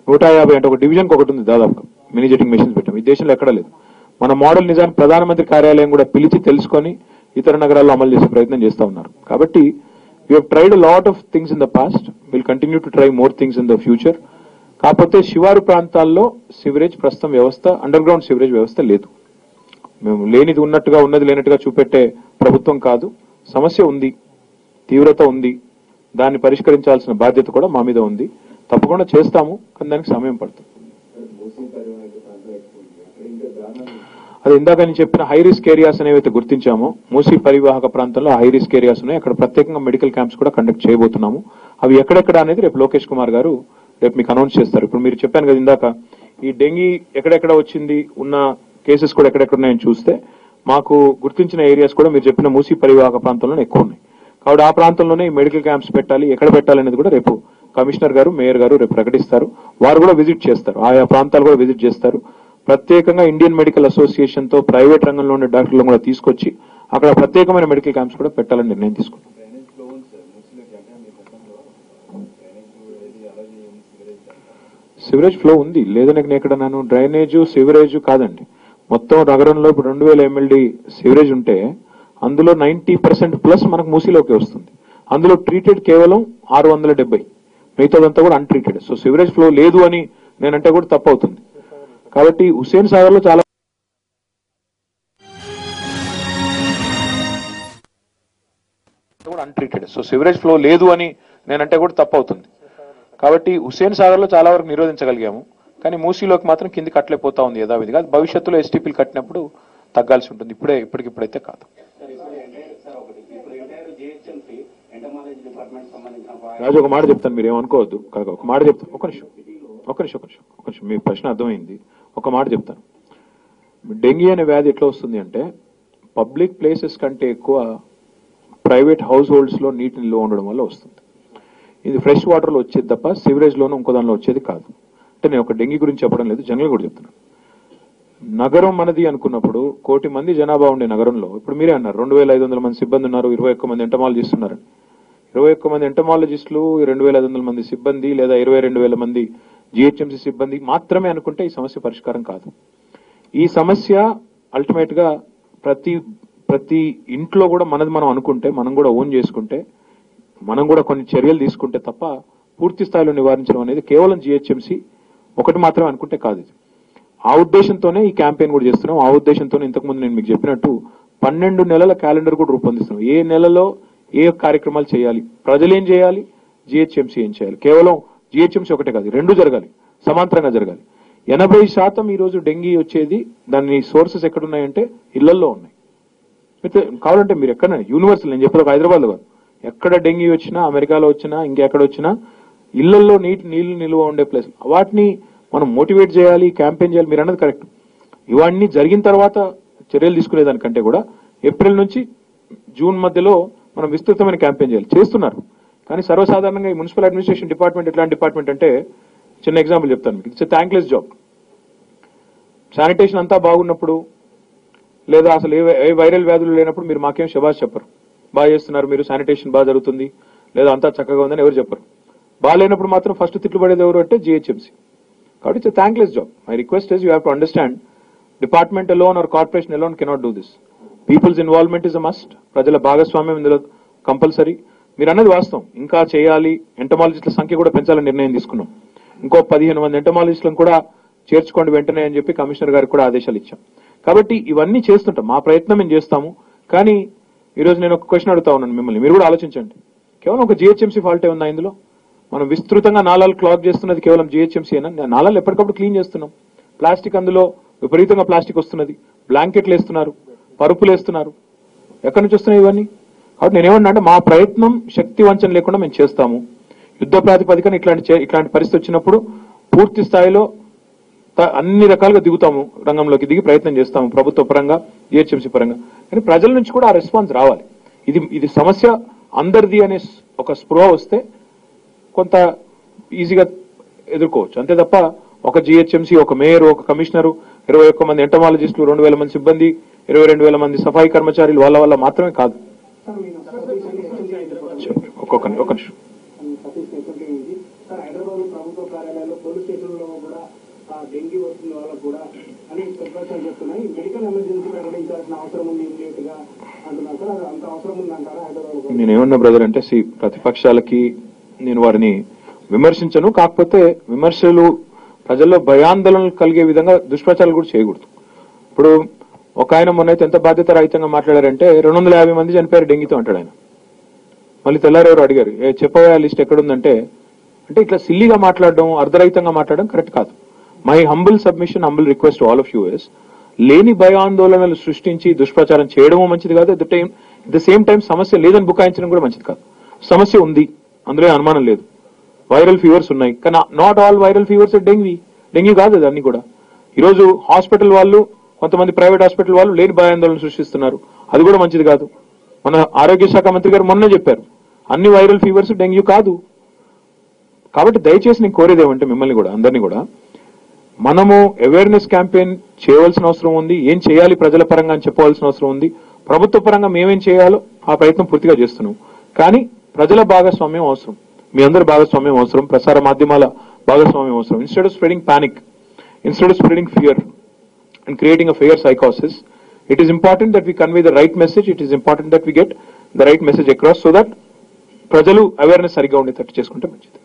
నూట యాభై అంటే ఒక డివిజన్కి ఒకటి ఉంది దాదాపుగా మినీ జెట్టింగ్ మెషిన్స్ పెట్టాం. ఈ దేశంలో ఎక్కడా లేదు. మన మోడల్ నిజాన్ని ప్రధానమంత్రి కార్యాలయం కూడా పిలిచి తెలుసుకొని ఇతర నగరాల్లో అమలు చేసే ప్రయత్నం చేస్తూ ఉన్నారు. కాబట్టి you have tried lot of things in the past, will continue to try more things in the future. కాకపోతే శివారు ప్రాంతాల్లో సివరేజ్ ప్రస్తుతం వ్యవస్థ, అండర్ గ్రౌండ్ సివరేజ్ వ్యవస్థ లేదు. మేము లేనిది ఉన్నట్టుగా, ఉన్నది లేనట్టుగా చూపెట్టే ప్రభుత్వం కాదు. సమస్య ఉంది, తీవ్రత ఉంది, దాన్ని పరిష్కరించాల్సిన బాధ్యత కూడా మా మీద ఉంది. తప్పకుండా చేస్తాము, కానీ దానికి సమయం పడుతుంది. అది ఇందాక నేను చెప్పిన హై రిస్క్ ఏరియాస్ అనేవైతే గుర్తించామో, మూసీ పరివాహక ప్రాంతంలో హై రిస్క్ ఏరియాస్ ఉన్నాయి. అక్కడ ప్రత్యేకంగా మెడికల్ క్యాంప్స్ కూడా కండక్ట్ చేయబోతున్నాము. అవి ఎక్కడెక్కడ అనేది రేపు లోకేష్ కుమార్ గారు రేపు మీకు అనౌన్స్ చేస్తారు. ఇప్పుడు మీరు చెప్పాను కదా ఇందాక, ఈ డెంగీ ఎక్కడెక్కడ వచ్చింది, ఉన్న కేసెస్ కూడా ఎక్కడెక్కడ ఉన్నాయని చూస్తే మాకు గుర్తించిన ఏరియాస్ కూడా మీరు చెప్పిన మూసీ పరివాహక ప్రాంతంలోనే ఎక్కువ ఉన్నాయి. కాబట్టి ఆ ప్రాంతంలోనే ఈ మెడికల్ క్యాంప్స్ పెట్టాలి, ఎక్కడ పెట్టాలనేది కూడా రేపు కమిషనర్ గారు, మేయర్ గారు రేపు ప్రకటిస్తారు. వారు కూడా విజిట్ చేస్తారు, ఆయా ప్రాంతాలు కూడా విజిట్ చేస్తారు. ప్రత్యేకంగా ఇండియన్ మెడికల్ అసోసియేషన్తో ప్రైవేట్ రంగంలో ఉండే డాక్టర్లను కూడా తీసుకొచ్చి అక్కడ ప్రత్యేకమైన మెడికల్ క్యాంప్స్ కూడా పెట్టాలని నిర్ణయం తీసుకున్నాం. సివరేజ్ ఫ్లో ఉంది లేదని ఇక్కడ నేను డ్రైనేజ్ సివరేజ్ కాదండి, మొత్తం నగరంలో ఇప్పుడు రెండు వేల ఎంఎల్డీ సివరేజ్ ఉంటే అందులో నైన్టీ పర్సెంట్ ప్లస్ మనకు మూసీలోకి వస్తుంది. అందులో ట్రీటెడ్ కేవలం ఆరు వందల డెబ్బై, మిగతాదంతా కూడా అన్ట్రీటెడ్. సో సివరేజ్ ఫ్లో లేదు అని నేనంటే కూడా తప్పవుతుంది. కాబట్టి హుస్సేన్ సాగర్లో చాలా అన్ట్రీటెడ్, సో సివరేజ్ ఫ్లో లేదు అని నేనంటే కూడా తప్పు అవుతుంది. కాబట్టి హుస్సేన్ సాగర్లో చాలా వరకు నిరోధించగలిగాము, కానీ మూసీలోకి మాత్రం కింది కట్టలేకపోతా ఉంది యథావిధిగా. భవిష్యత్తులో ఎస్టీపీలు కట్టినప్పుడు తగ్గాల్సి ఉంటుంది, ఇప్పుడే ఇప్పటికిప్పుడైతే కాదు. రాజు ఒక మాట చెప్తాను, మీరు ఏమనుకోవద్దు, ఒక మాట చెప్తాను, ఒక నిమిషం ఒక నిమిషం ఒక నిమిషం ఒక నిమిషం మీ ప్రశ్న అర్థమైంది. ఒక మాట చెప్తాను, డెంగీ అనే వ్యాధి ఎట్లా వస్తుంది అంటే, పబ్లిక్ ప్లేసెస్ కంటే ఎక్కువ ప్రైవేట్ హౌస్ హోల్డ్స్లో నీటిని నిల్వ ఉండడం వల్ల వస్తుంది. ఇది ఫ్రెష్ వాటర్లో వచ్చేది తప్ప సివరేజ్లోనూ ఇంకో దానిలో వచ్చేది కాదు. అంటే నేను ఒక డెంగీ గురించి చెప్పడం లేదు, జనరల్ కూడా చెప్తున్నాను. నగరం మనది అనుకున్నప్పుడు కోటి మంది జనాభా ఉండే నగరంలో, ఇప్పుడు మీరే అన్నారు రెండు వేల ఐదు వందల మంది సిబ్బంది ఉన్నారు, ఇరవై ఒక్క మంది ఎంటమాలజిస్టులు ఉన్నారని. ఇరవై ఒక్క మంది ఎంటమాలజిస్టులు, రెండు వేల ఐదు వందల మంది సిబ్బంది, లేదా ఇరవై రెండు వేల మంది జిహెచ్ఎంసీ సిబ్బంది మాత్రమే అనుకుంటే ఈ సమస్య పరిష్కారం కాదు. ఈ సమస్య అల్టిమేట్ గా ప్రతి ప్రతి ఇంట్లో కూడా మనది మనం అనుకుంటే, మనం కూడా ఓన్ చేసుకుంటే, మనం కూడా కొన్ని చర్యలు తీసుకుంటే తప్ప పూర్తి స్థాయిలో నివారించడం అనేది కేవలం జిహెచ్ఎంసీ ఒకటి మాత్రమే అనుకుంటే కాదు. ఆ ఉద్దేశంతోనే ఈ క్యాంపెయిన్ కూడా చేస్తున్నాం. ఆ ఉద్దేశంతోనే ఇంతకుముందు నేను మీకు చెప్పినట్టు పన్నెండు నెలల క్యాలెండర్ కూడా రూపొందిస్తున్నాం. ఏ నెలలో ఏ కార్యక్రమాలు చేయాలి, ప్రజలు ఏం చేయాలి, జిహెచ్ఎంసీ ఏం చేయాలి. కేవలం జిహెచ్ఎంసీ ఒకటే కాదు, రెండు జరగాలి, సమాంతరంగా జరగాలి. ఎనభై శాతం ఈరోజు డెంగీ వచ్చేది, దాని సోర్సెస్ ఎక్కడున్నాయంటే ఇళ్లల్లో ఉన్నాయి. అయితే కావాలంటే మీరు ఎక్కడ యూనివర్సిటీ, నేను చెప్పేది ఒక హైదరాబాద్లో కాదు, ఎక్కడ డెంగీ వచ్చినా, అమెరికాలో వచ్చినా, ఇంకెక్కడ వచ్చినా ఇళ్లల్లో నీటి నీళ్లు నిల్వ ఉండే ప్లేస్, వాటిని మనం మోటివేట్ చేయాలి, క్యాంపెయిన్ చేయాలి. మీరు అన్నది కరెక్ట్. ఇవన్నీ జరిగిన తర్వాత చర్యలు తీసుకునేదానికంటే కూడా ఏప్రిల్ నుంచి జూన్ మధ్యలో మనం విస్తృతమైన క్యాంపెయిన్ చేయాలి. చేస్తున్నారు. కానీ సర్వసాధారణంగా ఈ మున్సిపల్ అడ్మినిస్ట్రేషన్ డిపార్ట్మెంట్ ఎట్లాంటి డిపార్ట్మెంట్ అంటే, చిన్న ఎగ్జాంపుల్ చెప్తాను మీకు, it's a thankless job. Sanitation అంతా బాగున్నప్పుడు లేదా అసలు ఏ ఏ వైరల్ వ్యాధులు లేనప్పుడు మీరు మాకేం శబాష్ చెప్పరు, బాగా చేస్తున్నారు మీరు, శానిటేషన్ బాగా జరుగుతుంది లేదా అంతా చక్కగా ఉందని ఎవరు చెప్పరు. బాగాలేనప్పుడు మాత్రం ఫస్ట్ తిట్లు పడేది ఎవరు అంటే జిహెచ్ఎంసీ. కాబట్టి it's a thankless job. My request is you have to understand department alone or corporation alone cannot do this. People's involvement is a must. ప్రజల భాగస్వామ్యం ఇందులో కంపల్సరీ. మీరు అన్నది వాస్తవం, ఇంకా చేయాలి. ఎంటమాలజిస్టుల సంఖ్య కూడా పెంచాలని నిర్ణయం తీసుకున్నాం. ఇంకో పదిహేను మంది ఎంటమాలజిస్టులను కూడా చేర్చుకోండి వెంటనే అని చెప్పి కమిషనర్ గారికి కూడా ఆదేశాలు ఇచ్చాం. కాబట్టి ఇవన్నీ చేస్తుంటాం, మా ప్రయత్నం మేము చేస్తాము. కానీ ఈరోజు నేను ఒక క్వశ్చన్ అడుగుతా ఉన్నాను మిమ్మల్ని, మీరు కూడా ఆలోచించండి. కేవలం ఒక జిహెచ్ఎంసీ ఫాల్ట్ ఉందా ఇందులో? మనం విస్తృతంగా నాళాలు క్లాగ్ చేస్తున్నది కేవలం జిహెచ్ఎంసీ అయినా? నాళాలు ఎప్పటికప్పుడు క్లీన్ చేస్తున్నాం. ప్లాస్టిక్ అందులో విపరీతంగా ప్లాస్టిక్ వస్తున్నది, బ్లాంకెట్లు వేస్తున్నారు, పరుపులు వేస్తున్నారు, ఎక్కడి నుంచి వస్తున్నాయి ఇవన్నీ? కాబట్టి నేనేమన్నా అంటే మా ప్రయత్నం శక్తి వంచన లేకుండా మేము చేస్తాము. యుద్ధ ప్రాతిపదికన ఇట్లాంటి ఇట్లాంటి పరిస్థితి వచ్చినప్పుడు పూర్తి స్థాయిలో అన్ని రకాలుగా దిగుతాము, రంగంలోకి దిగి ప్రయత్నం చేస్తాము, ప్రభుత్వ పరంగా, జిహెచ్ఎంసీ పరంగా. కానీ ప్రజల నుంచి కూడా ఆ రెస్పాన్స్ రావాలి. ఇది ఇది సమస్య అందరిది అనే ఒక స్పృహ వస్తే కొంత ఈజీగా ఎదుర్కోవచ్చు. అంతే తప్ప ఒక జిహెచ్ఎంసీ, ఒక మేయర్, ఒక కమిషనరు, ఇరవై ఒక్క మంది ఎంటమాలజిస్టులు, రెండు వేల మంది సిబ్బంది, ఇరవై రెండు వేల మంది సఫాయి కర్మచారులు, వాళ్ళ వల్ల మాత్రమే కాదు. ఒక్కొక్క ఒక్క నిమిషం. నేనేమన్నా బ్రదర్ అంటే, సి ప్రతిపక్షాలకి నేను వారిని విమర్శించను. కాకపోతే విమర్శలు ప్రజల్లో భయాందోళనలు కలిగే విధంగా దుష్ప్రచారాలు కూడా చేయకూడదు. ఇప్పుడు ఒక ఆయన మొన్నైతే ఎంత బాధ్యత రహితంగా మాట్లాడారంటే, రెండు వందల యాభై మంది చనిపోయారు డెంగీతో అంటాడు ఆయన. మళ్ళీ తెల్లారు ఎవరు అడిగారు, ఏ చెప్పవా లిస్ట్ ఎక్కడుందంటే, అంటే ఇట్లా సిల్లీగా మాట్లాడడం, అర్ధరహితంగా మాట్లాడడం కరెక్ట్ కాదు. My humble submission, humble request all of you is, లేని భయాందోళనలు సృష్టించి దుష్ప్రచారం చేయడము మంచిది కాదు. At the time at the same time సమస్య లేదని బుకాయించడం కూడా మంచిది కాదు. సమస్య ఉంది, అందులో అనుమానం లేదు. వైరల్ ఫీవర్స్ ఉన్నాయి, కానీ not all viral fevers dengue dengue కాదు అది అన్ని కూడా. ఈరోజు హాస్పిటల్ వాళ్ళు, కొంతమంది ప్రైవేట్ హాస్పిటల్ వాళ్ళు లేని భయాందోళన సృష్టిస్తున్నారు, అది కూడా మంచిది కాదు. మన ఆరోగ్య శాఖ మంత్రి గారు మొన్నే చెప్పారు అన్ని వైరల్ ఫీవర్స్ డెంగ్యూ కాదు. కాబట్టి దయచేసి నేను కోరేది ఏమంటే మిమ్మల్ని కూడా, అందరినీ కూడా, మనము అవేర్నెస్ క్యాంపెయిన్ చేయవలసిన అవసరం ఉంది, ఏం చేయాలి ప్రజల పరంగా అని చెప్పవలసిన అవసరం ఉంది. ప్రభుత్వ పరంగా మేమేం చేయాలో ఆ ప్రయత్నం పూర్తిగా చేస్తున్నాం. కానీ ప్రజల భాగస్వామ్యం అవసరం, మీ అందరి భాగస్వామ్యం అవసరం, ప్రసార మాధ్యమాల భాగస్వామ్యం అవసరం. Instead of spreading panic, instead of spreading fear and creating a fear సైకోసిస్, it is important that we convey the right message, it is important that we get the right message across, so that ప్రజలు awareness సరిగ్గా ఉండేటట్టు చేసుకుంటే మంచిది.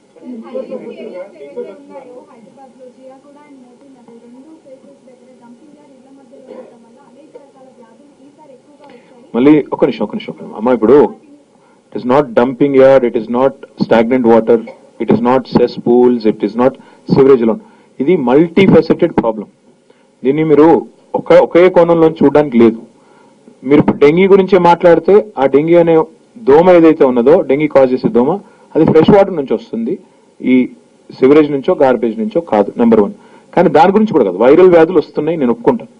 మళ్ళీ ఒక నిమిషం ఒక నిమిషం అమ్మ. ఇప్పుడు it is not dumping yard, it is not stagnant water, it is not cesspools, it is not sewerage loan. ఇది మల్టీ ఫెసెటెడ్ ప్రాబ్లం. దీన్ని మీరు ఒక ఒకే కోణంలో చూడడానికి లేదు. మీరు డెంగీ గురించి మాట్లాడితే ఆ డెంగీ అనే దోమ ఏదైతే ఉన్నదో, డెంగీ కాజ్ చేసే దోమ, అది ఫ్రెష్ వాటర్ నుంచి వస్తుంది, ఈ సివరేజ్ నుంచో గార్బేజ్ నుంచో కాదు, నెంబర్ వన్. కానీ దాని గురించి కూడా కాదు. వైరల్ వ్యాధులు వస్తున్నాయి, నేను ఒప్పుకుంటాను.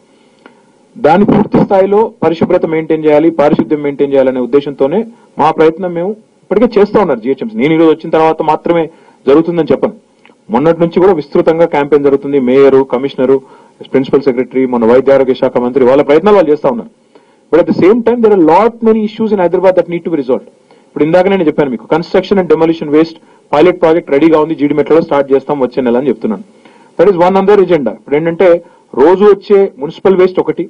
దాని పూర్తి స్థాయిలో పరిశుభ్రత మెయింటైన్ చేయాలి, పారిశుద్ధ్యం మెయింటైన్ చేయాలనే ఉద్దేశంతోనే మా ప్రయత్నం మేము ఇప్పటికే చేస్తూ ఉన్నారు జిహెచ్ఎంసీ. నేను ఈరోజు వచ్చిన తర్వాత మాత్రమే జరుగుతుందని చెప్పను, మొన్నటి నుంచి కూడా విస్తృతంగా క్యాంపెయిన్ జరుగుతుంది. మేయరు, కమిషనరు, ప్రిన్సిపల్ సెక్రటరీ, మన వైద్య ఆరోగ్య శాఖ మంత్రి, వాళ్ళ ప్రయత్నాలు వాళ్ళు చేస్తూ ఉన్నారు. But at the same time there are lot many issues in Hyderabad that need to be resolved. ఇప్పుడు ఇందాక నేను చెప్పాను మీకు, construction and demolition waste pilot project రెడీగా ఉంది, జీడి మెట్రోలో స్టార్ట్ చేస్తాం వచ్చే నెల అని చెప్తున్నాను. That is one other agenda. ఇప్పుడు ఏంటంటే రోజు వచ్చే మున్సిపల్ వేస్ట్ ఒకటి,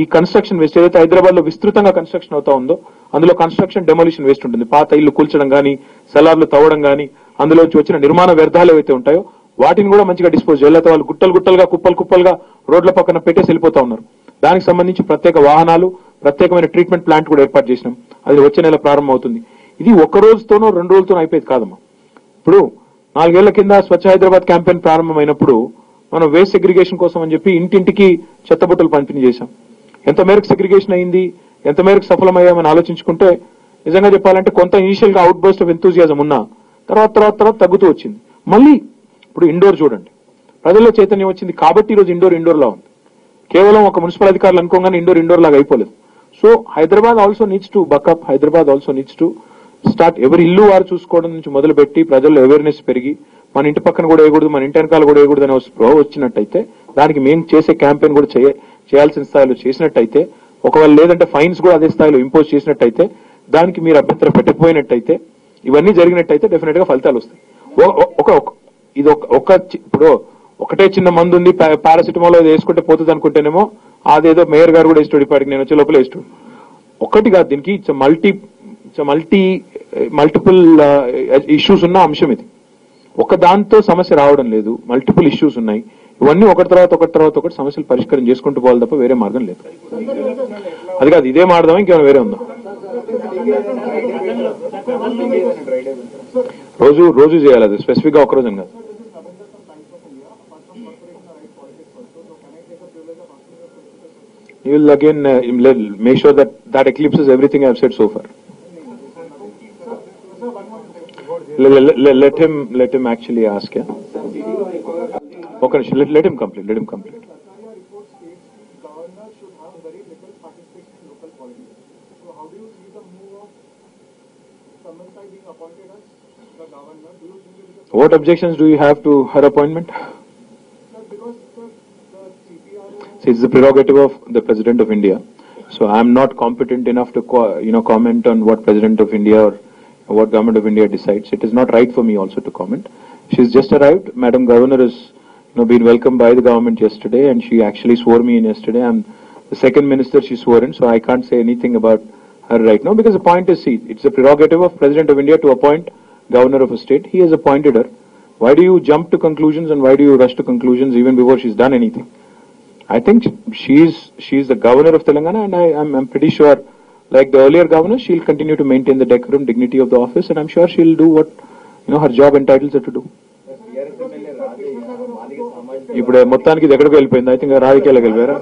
ఈ కన్స్ట్రక్షన్ వేస్ట్ ఏదైతే హైదరాబాద్ లో విస్తృతంగా కన్స్ట్రక్షన్ అవుతా ఉందో అందులో కన్స్ట్రక్షన్ డెమోలిషన్ వేస్ట్ ఉంటుంది. పాత ఇల్లు కూల్చడం కానీ, సెలార్లు తవ్వడం కానీ, అందులో వచ్చిన నిర్మాణ వ్యర్థాలు ఏవైతే ఉంటాయో వాటిని కూడా మంచిగా డిస్పోజ్ చేయాలి. వాళ్ళు గుట్టలు గుట్టలుగా కుప్పలు కుప్పలుగా రోడ్ల పక్కన పెట్టేసి వెళ్ళిపోతా ఉన్నారు. దానికి సంబంధించి ప్రత్యేక వాహనాలు, ప్రత్యేకమైన ట్రీట్మెంట్ ప్లాంట్ కూడా ఏర్పాటు చేసినాం, అది వచ్చే నెల ప్రారంభం అవుతుంది. ఇది ఒక రోజుతోనో రెండు రోజులతోనో అయిపోయేది కాదమ్మా. ఇప్పుడు నాలుగేళ్ల కింద స్వచ్ఛ హైదరాబాద్ క్యాంపెయిన్ ప్రారంభమైనప్పుడు మనం వేస్ట్ సెగ్రిగేషన్ కోసం అని చెప్పి ఇంటింటికి చెత్తబుట్టలు పంపిణీ చేశాం. ఎంత మేరకు సెగ్రిగేషన్ అయింది, ఎంత మేరకు సఫలమయ్యామని ఆలోచించుకుంటే నిజంగా చెప్పాలంటే కొంత ఇనిషియల్ గా అవుట్ బర్స్ట్ ఆఫ్ ఎంతూజియాజం ఉన్నా తర్వాత తర్వాత తర్వాత తగ్గుతూ వచ్చింది. మళ్ళీ ఇప్పుడు ఇండోర్ చూడండి, ప్రజల్లో చైతన్యం వచ్చింది కాబట్టి ఈరోజు ఇండోర్ ఇండోర్ లా ఉంది. కేవలం ఒక మున్సిపల్ అధికారులు అనుకోగానే ఇండోర్ ఇండోర్ లాగా అయిపోలేదు. So Hyderabad also needs to buck up, Hyderabad also needs to start. ఎవరి ఇల్లు వారు చూసుకోవడం నుంచి మొదలుపెట్టి ప్రజల్లో అవేర్నెస్ పెరిగి మన ఇంటి పక్కన కూడా వేయకూడదు, మన ఇంటి వెనకాల కూడా వేయకూడదు అనే వచ్చినట్టయితే దానికి మేము చేసే క్యాంపెయిన్ కూడా చేయ చేయాల్సిన స్థాయిలో చేసినట్టయితే, ఒకవేళ లేదంటే ఫైన్స్ కూడా అదే స్థాయిలో ఇంపోజ్ చేసినట్టయితే, దానికి మీరు అభ్యంతరం పెట్టకపోయినట్టయితే, ఇవన్నీ జరిగినట్టయితే డెఫినెట్ గా ఫలితాలు వస్తాయి. ఒక ఇది ఒక ఇప్పుడు ఒకటే చిన్న మందు ఉంది, పారాసిటమాల్ వేసుకుంటే పోతుంది అనుకుంటేనేమో అదేదో మేయర్ గారు కూడా వేస్తాడు, ఇప్పటికి నేను వచ్చే లోపల వేస్తాడు. ఒకటి కాదు, దీనికి it's multi it's multi multiple issues ఉన్న అంశం ఇది. ఒక దాంతో సమస్య రావడం లేదు, మల్టిపుల్ ఇష్యూస్ ఉన్నాయి. ఇవన్నీ ఒకటి తర్వాత ఒకటి తర్వాత ఒకటి సమస్యలు పరిష్కారం చేసుకుంటూ పోవాలి తప్ప వేరే మార్గం లేదు. అది కాదు, ఇదే మార్గం ఇంకేమైనా వేరే ఉందా? రోజు రోజు చేయాలి, అది స్పెసిఫిక్ గా ఒకరోజు కాదు. You will again make sure that that eclipses everything I have said so far. Let him, let him actually ask. Yeah. Okay, let, let him complete. Let him complete. What objections do you have to her appointment? See, it's the prerogative of the President of India. So I am not competent enough to co you know comment on what President of India or what Government of India decides. It is not right for me also to comment. She has just arrived. Madam Governor has you know, been welcomed by the government yesterday, and she actually swore me in yesterday. I am the second minister she swore in, so I can't say anything about her right now, because the point is, see, it's a prerogative of President of India to appoint Governor of a state. He has appointed her. Why do you jump to conclusions and why do you rush to conclusions even before she's done anything? I think she is, she is the Governor of Telangana, and I am I'm pretty sure, like the earlier governor, she will continue to maintain the decorum, dignity of the office, and I'm sure she will do what you know her job entitles her to do. ఇప్పుడు మొత్తానికి ఇది ఎక్కడికి వెళ్ళిపోయింది? I think రాజకీయాలకు వెళ్ళిపోయారా?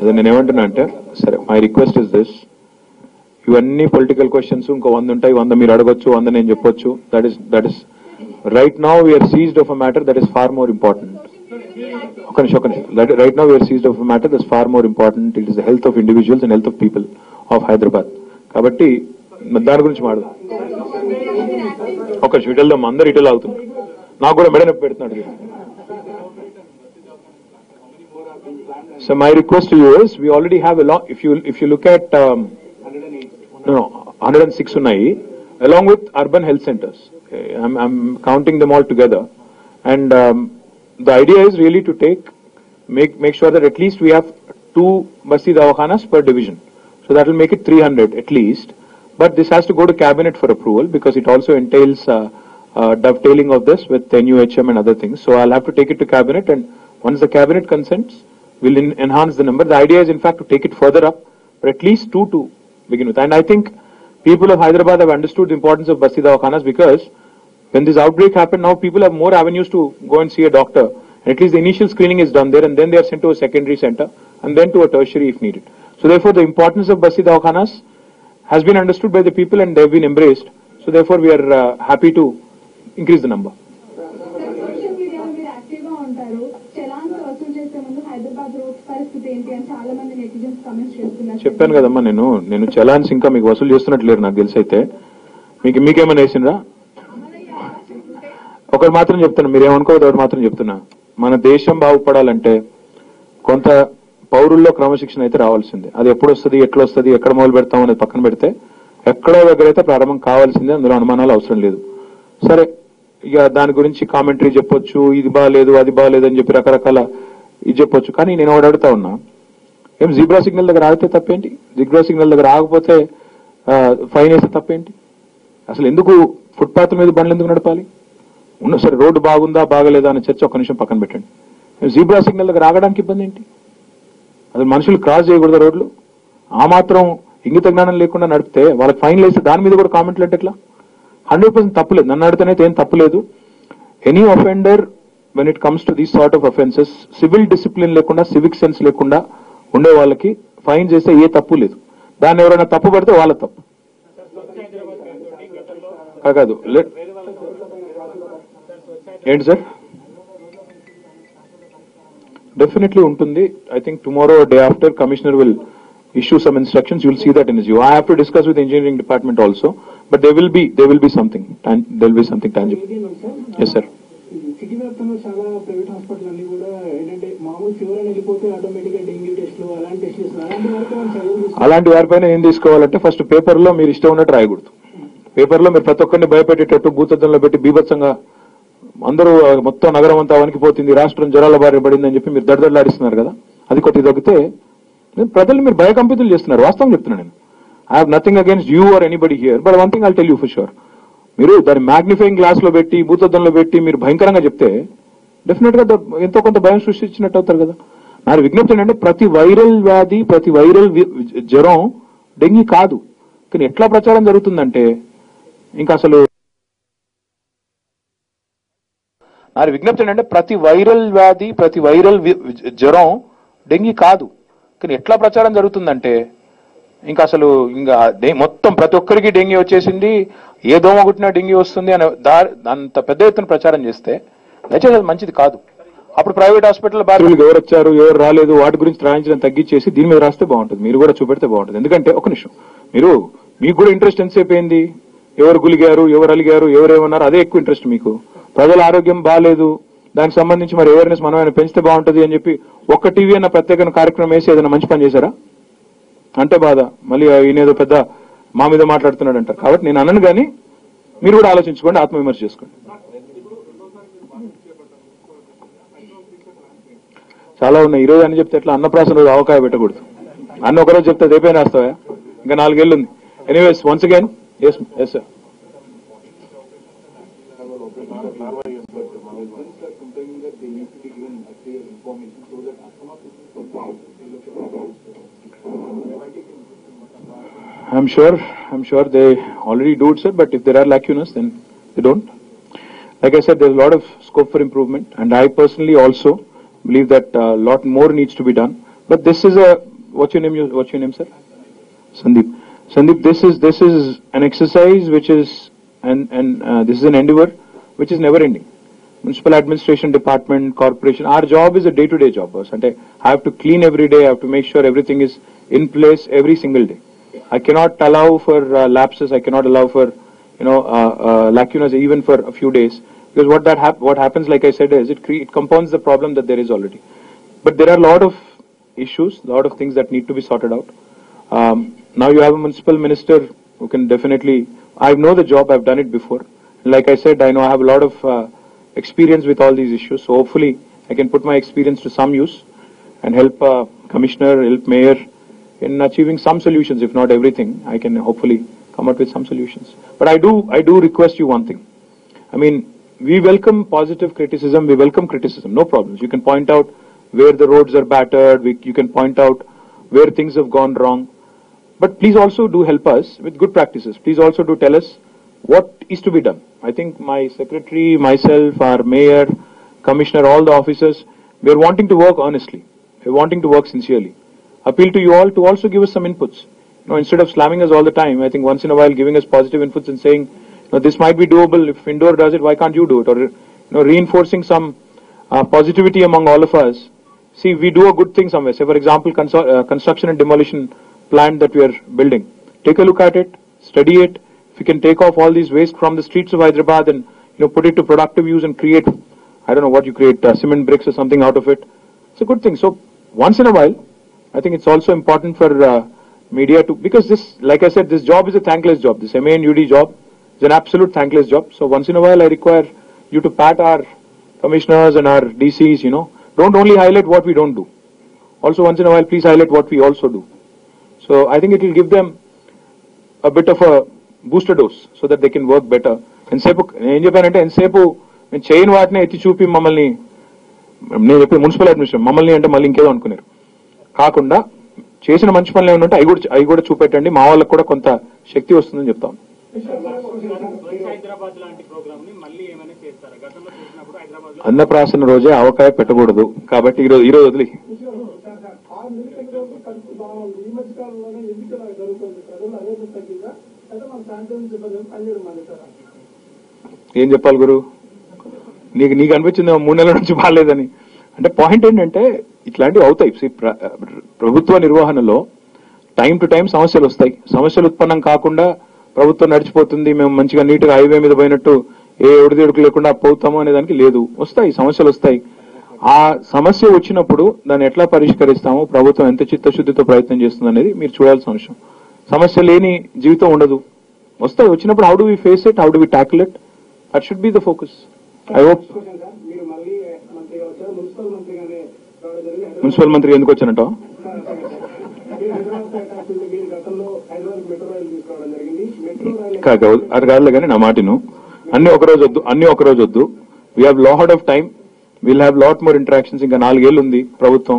అదే నేను ఏమంటున్నా అంటే, సరే, మై రిక్వెస్ట్ ఇస్ దిస్, ఇవన్నీ పొలిటికల్ క్వశ్చన్స్ ఇంకో వంద ఉంటాయి, వంద మీరు అడగొచ్చు, వంద నేను చెప్పొచ్చు. That is that is right now we are seized of a matter that is far more important. Right now we are seized of a matter that's far more important. It is the health of individuals and health of people of Hyderabad. Kabatti దాని గురించి మాట్లాడు. ఒక షెడ్యూల్లో అందరూ ఇటల్ అవుతుంది, నాకు కూడా మెడనొప్పి పెడుతున్నాడు. So my request to you is, we already have a long, if you if you look at um, no one hundred six ఉన్నాయి, along with urban health centers. I'm, I'm counting them all together, and um, the idea is really to take make make sure that at least we have two basti dawakhanas per division, so that will make it three hundred at least. But this has to go to cabinet for approval, because it also entails uh, uh, dovetailing of this with N U H M and other things. So I'll have to take it to cabinet, and once the cabinet consents, we'll in, enhance the number. The idea is in fact to take it further up, but at least two to begin with. And I think people of Hyderabad have understood the importance of basti dawakhanas, because when this outbreak happened, now people have more avenues to go and see a doctor, and at least the initial screening is done there, and then they are sent to a secondary center, and then to a tertiary if needed. So therefore the importance of basti dawakhanas has been understood by the people, and they have been embraced. So therefore we are uh, happy to increase the number. చెప్పాను కదమ్మా, నేను నేను చలాన్స్ ఇంకా మీకు వసూలు చేస్తున్నట్లేరు నాకు తెలిసి. అయితే మీకు మీకేమైనా వేసినరా? ఒకటి మాత్రం చెప్తున్నా, మీరేమనుకోవద్దు, ఒకటి మాత్రం చెప్తున్నా, మన దేశం బాగుపడాలంటే కొంత పౌరుల్లో క్రమశిక్షణ అయితే రావాల్సిందే. అది ఎప్పుడు వస్తుంది, ఎట్లా వస్తుంది, ఎక్కడ మొదలు పెడతాం అనేది పక్కన పెడితే, ఎక్కడో దగ్గరైతే ప్రారంభం కావాల్సిందే, అందులో అనుమానాలు అవసరం లేదు. సరే ఇక దాని గురించి కామెంటరీ చెప్పొచ్చు, ఇది బాగాలేదు అది బాగాలేదు అని చెప్పి రకరకాల ఇది చెప్పొచ్చు. కానీ నేను ఒకటి అడుగుతా ఉన్నా, ఏం జిబ్రా సిగ్నల్ దగ్గర ఆగితే తప్పేంటి? జిబ్రా సిగ్నల్ దగ్గర ఆగిపోతే ఫైన్ వేస్తే తప్పేంటి? అసలు ఎందుకు ఫుట్పాత్ మీద బండ్లు ఎందుకు నడపాలి? ఉన్న సరే రోడ్డు బాగుందా బాగలేదా అనే చర్చ ఒక నిమిషం పక్కన పెట్టండి. జీబ్రా సిగ్నల్ దగ్గర ఆగడానికి ఇబ్బంది ఏంటి? అసలు మనుషులు క్రాస్ చేయకూడదు రోడ్లు? ఆ మాత్రం ఇంగిత జ్ఞానం లేకుండా నడిపితే వాళ్ళకి ఫైన్లు వేస్తే దాని మీద కూడా కామెంట్లు అంటే ఎట్లా? హండ్రెడ్ పర్సెంట్ తప్పులేదు, నన్ను అడిగితేనైతే ఏం తప్పులేదు. Any offender when it comes to these sort of offences, civil discipline లేకుండా సివిక్ సెన్స్ లేకుండా ఉండే వాళ్ళకి ఫైన్ చేస్తే ఏ తప్పు లేదు. దాన్ని ఎవరైనా తప్పు పడితే వాళ్ళ తప్పు కాదు. ఏంటి సార్, డెఫినెట్లీ ఉంటుంది. I think tomorrow day after commissioner will issue some instructions. You will see that in his view. I have to discuss with the engineering department also, but there will be there will be something there will be something tangible. Yes sir. City వ్యాప్తంగా చాలా private hospital అన్ని కూడా ఏంటంటే మామూలు fever అని వెళ్ళిపోతే ఆటోమేటిక్గా dengue టెస్ట్లు అలాంటి టెస్ట్లు అలాంటి అలాంటి వారిపైన ఏం తీసుకోవాలంటే ఫస్ట్ పేపర్లో మీరు ఇష్టం ఉన్నట్టు రాయకూడదు. పేపర్లో మీరు ప్రతి ఒక్కరిని భయపెట్టేటట్టు భూతద్దంలో పెట్టి బీభత్సంగా అందరూ మొత్తం నగరం అంతా వణికిపోతుంది రాష్ట్రం జ్వరాల బారి పడింది అని చెప్పి మీరు దడదడలాడిస్తున్నారు కదా, అది కొద్దిగా తగ్గితే ప్రజలు మీరు భయకంపితులు చేస్తున్నారు. వాస్తవం చెప్తున్నాను నేను. I have nothing against you or anybody here, but one thing I'll tell you for sure, మీరు దాన్ని మ్యాగ్నిఫైయింగ్ గ్లాస్లో పెట్టి భూతద్దంలో పెట్టి మీరు భయంకరంగా చెప్తే డెఫినెట్గా ఎంతో కొంత భయం సృష్టించినట్టు అవుతారు కదా. నా విజ్ఞప్తి ఏంటంటే ప్రతి వైరల్ వ్యాధి ప్రతి వైరల్ జ్వరం డెంగ్యూ కాదు. కానీ ఎట్లా ప్రచారం జరుగుతుందంటే ఇంకా అసలు నా విజ్ఞప్తి ఏంటంటే ప్రతి వైరల్ వ్యాధి ప్రతి వైరల్ జ్వరం డెంగ్యూ కాదు. కానీ ఎట్లా ప్రచారం జరుగుతుందంటే ఇంకా అసలు ఇంకా మొత్తం ప్రతి ఒక్కరికి డెంగ్యూ వచ్చేసింది, ఏ దోమ కుట్టినా డెంగ్యూ వస్తుంది అనే దారి అంత పెద్ద ఎత్తున ప్రచారం చేస్తే దయచేసి అది మంచిది కాదు. అప్పుడు ప్రైవేట్ హాస్పిటల్ బాధితులు ఎవరు వచ్చారు ఎవరు రాలేదు వాటి గురించి రాయించడం తగ్గించేసి దీని మీద రాస్తే బాగుంటుంది, మీరు కూడా చూపెడితే బాగుంటుంది. ఎందుకంటే ఒక నిమిషం మీరు మీకు కూడా ఇంట్రెస్ట్ ఎంతసేపు అయింది, ఎవరు గులిగారు ఎవరు అలిగారు ఎవరేమన్నారు అదే ఎక్కువ ఇంట్రెస్ట్ మీకు. ప్రజల ఆరోగ్యం బాగాలేదు దానికి సంబంధించి మరి అవేర్నెస్ మనమైనా పెంచితే బాగుంటుంది అని చెప్పి ఒక్క టీవీ అన్న ప్రత్యేక కార్యక్రమం వేసి ఏదైనా మంచి పని చేశారా అంటే బాధ, మళ్ళీ ఈయనేదో పెద్ద మా మీద మాట్లాడుతున్నాడు అంటారు. కాబట్టి నేను అన్నాను, కానీ మీరు కూడా ఆలోచించుకోండి, ఆత్మవిమర్శ చేసుకోండి. చాలా ఉన్నాయి ఈరోజు అని చెప్తే ఎట్లా? అన్నప్రాసన రోజు అవకాయ పెట్టకూడదు, అన్న ఒకరోజు చెప్తే రేపే రాస్తావా? ఇంకా నాలుగేళ్ళు ఉంది. Anyways once again yes yes sir. I'm sure, I'm sure they already do it, sir. But if there are lacunas, then they don't. Like I said, there's a lot of scope for improvement, and I personally also believe that a lot more needs to be done. But this is a what's your name? What's your name, sir? Sandeep. Sandeep, this is this is an exercise which is and and uh, this is an endeavor which is never-ending. Municipal administration department, corporation. Our job is a day-to-day job, boss. And I have to clean every day. I have to make sure everything is in place every single day. I cannot allow for uh, lapses. I cannot allow for, you know, uh, uh, lacunas even for a few days, because what that hap what happens, like I said, is it cre it compounds the problem that there is already. But there are a lot of issues, a lot of things that need to be sorted out. Um, now you have a municipal minister who can definitely. I know the job. I've done it before. Like I said, I know I have a lot of uh, experience with all these issues. So hopefully, I can put my experience to some use and help uh, commissioner, help mayor in achieving some solutions. If not everything, I can hopefully come up with some solutions. But I do, I do request you one thing. I mean, we welcome positive criticism. We welcome criticism. No problems. You can point out where the roads are battered. We, you can point out where things have gone wrong. But please also do help us with good practices. Please also do tell us what is to be done. I think my secretary, myself, our mayor, commissioner, all the officers, we are wanting to work honestly. We are wanting to work sincerely. Appeal to you all to also give us some inputs. You know, instead of slamming us all the time, I think once in a while giving us positive inputs and saying, you know, this might be doable. If Indore does it, why can't you do it? Or, you know, reinforcing some uh, positivity among all of us. See, we do a good thing somewhere. Say, for example, uh, construction and demolition plan that we are building. Take a look at it, study it. If we can take off all these waste from the streets of Hyderabad and, you know, put it to productive use and create, I don't know what you create, uh, cement bricks or something out of it. It's a good thing. So once in a while, I think it's also important for uh, media to, because this, like I said, this job is a thankless job. This M A and U D job is an absolute thankless job. So once in a while, I require you to pat our commissioners and our D Cs, you know. Don't only highlight what we don't do. Also, once in a while, please highlight what we also do. So I think it will give them a bit of a booster dose so that they can work better. And sepu, in Japan, and sepu, in chain watne iti chupi mamalni, municipal administration, mamalni ante malli inkedo anukunaru. Kaakunda, chesina manchi panle unnante ayi kuda ayi kuda chupetandi, maa vallaku kuda kontha shakti vastundani cheptam. అన్నప్రాసన రోజే ఆవకాయ పెట్టకూడదు కాబట్టి ఈరోజు ఈరోజు వదిలి ఏం చెప్పాలి గురు, నీకు నీకు అనిపించింది మూడు నెలల నుంచి బాగాలేదని. అంటే పాయింట్ ఏంటంటే ఇట్లాంటివి అవుతాయి. ప్రభుత్వ నిర్వహణలో టైం టు టైం సమస్యలు వస్తాయి. సమస్యలు ఉత్పన్నం కాకుండా ప్రభుత్వం నడిచిపోతుంది, మేము మంచిగా నీట్గా హైవే మీద పోయినట్టు ఏ ఒడిదుడుకు లేకుండా పోతాము అనే దానికి లేదు. వస్తాయి సమస్యలు వస్తాయి. ఆ సమస్య వచ్చినప్పుడు దాన్ని ఎట్లా పరిష్కరిస్తాము, ప్రభుత్వం ఎంత చిత్తశుద్ధితో ప్రయత్నం చేస్తుంది అనేది మీరు చూడాల్సిన అంశం. సమస్య లేని జీవితం ఉండదు. వస్తాయి వచ్చినప్పుడు how do we face it, how do we tackle it, that should be the focus. I hope municipal మంత్రి ఎందుకు వచ్చానంట, అది కాదులే కానీ నా మాటను అన్ని ఒకరోజు వద్దు, అన్ని ఒకరోజు వద్దు. We have lot of time, we'll have lot more interactions. ఇంకా నాలుగేళ్ళు ఉంది ప్రభుత్వం,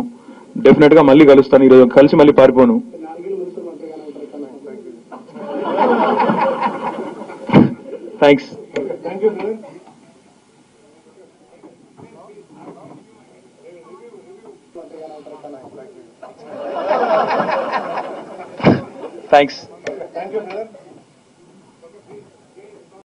డెఫినెట్ గా మళ్ళీ కలుస్తాను. ఈరోజు కలిసి మళ్ళీ పారిపోను. థ్యాంక్స్. థ్యాంక్స్.